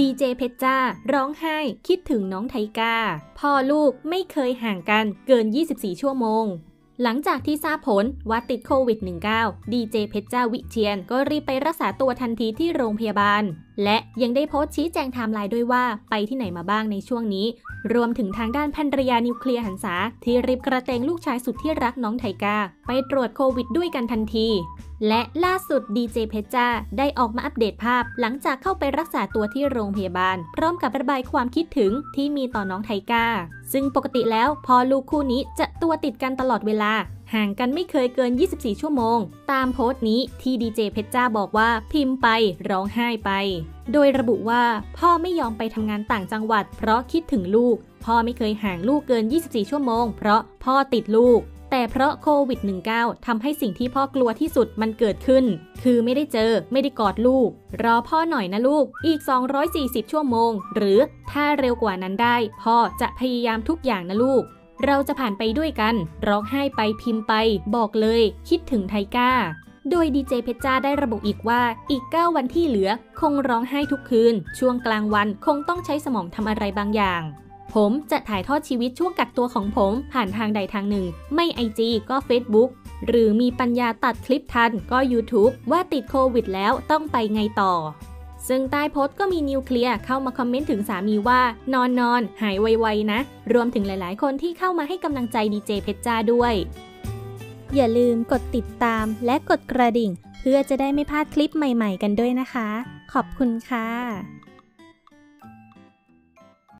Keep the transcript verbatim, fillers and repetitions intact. ดีเจเพชรจ้าร้องไห้คิดถึงน้องไทก้าพ่อลูกไม่เคยห่างกันเกินยี่สิบสี่ชั่วโมงหลังจากที่ทราบผลว่าติดโควิด สิบเก้า ดีเจเพชรจ้าวิเชียรก็รีบไปรักษาตัวทันทีที่โรงพยาบาลและยังได้โพสต์ชี้แจงไทม์ไลน์ด้วยว่าไปที่ไหนมาบ้างในช่วงนี้รวมถึงทางด้านภรรยานิวเคลียร์หันษาที่รีบกระเตงลูกชายสุดที่รักน้องไทก้าไปตรวจโควิดด้วยกันทันทีและล่าสุดดีเจเพชรจ้าได้ออกมาอัปเดตภาพหลังจากเข้าไปรักษาตัวที่โรงพยาบาลพร้อมกับระบายความคิดถึงที่มีต่อน้องไทก้าซึ่งปกติแล้วพอลูกคู่นี้จะตัวติดกันตลอดเวลาห่างกันไม่เคยเกินยี่สิบสี่ชั่วโมงตามโพสต์นี้ที่ดีเจเพชรจ้าบอกว่าพิมพ์ไปร้องไห้ไปโดยระบุว่าพ่อไม่ยอมไปทำงานต่างจังหวัดเพราะคิดถึงลูกพ่อไม่เคยห่างลูกเกินยี่สิบสี่ชั่วโมงเพราะพ่อติดลูกแต่เพราะโควิด สิบเก้า ทำให้สิ่งที่พ่อกลัวที่สุดมันเกิดขึ้นคือไม่ได้เจอไม่ได้กอดลูกรอพ่อหน่อยนะลูกอีกสองร้อยสี่สิบชั่วโมงหรือถ้าเร็วกว่านั้นได้พ่อจะพยายามทุกอย่างนะลูกเราจะผ่านไปด้วยกันร้องไห้ไปพิมพ์ไปบอกเลยคิดถึงไทก้าโดยดีเจเพชรจ้าได้ระบุอีกว่าอีกเก้าวันที่เหลือคงร้องไห้ทุกคืนช่วงกลางวันคงต้องใช้สมองทำอะไรบางอย่างผมจะถ่ายทอดชีวิตช่วงกักตัวของผมผ่านทางใดทางหนึ่งไม่ไอจีก็เฟซบุ๊กหรือมีปัญญาตัดคลิปทันก็ ยูทูบ ว่าติดโควิดแล้วต้องไปไงต่อซึ่งใต้โพสต์ก็มีนิวเคลียร์เข้ามาคอมเมนต์ถึงสามีว่านอนนอนหายไวๆนะรวมถึงหลายๆคนที่เข้ามาให้กำลังใจดีเจเพชรจ้าด้วยอย่าลืมกดติดตามและกดกระดิ่งเพื่อจะได้ไม่พลาดคลิปใหม่ๆกันด้วยนะคะขอบคุณค่ะ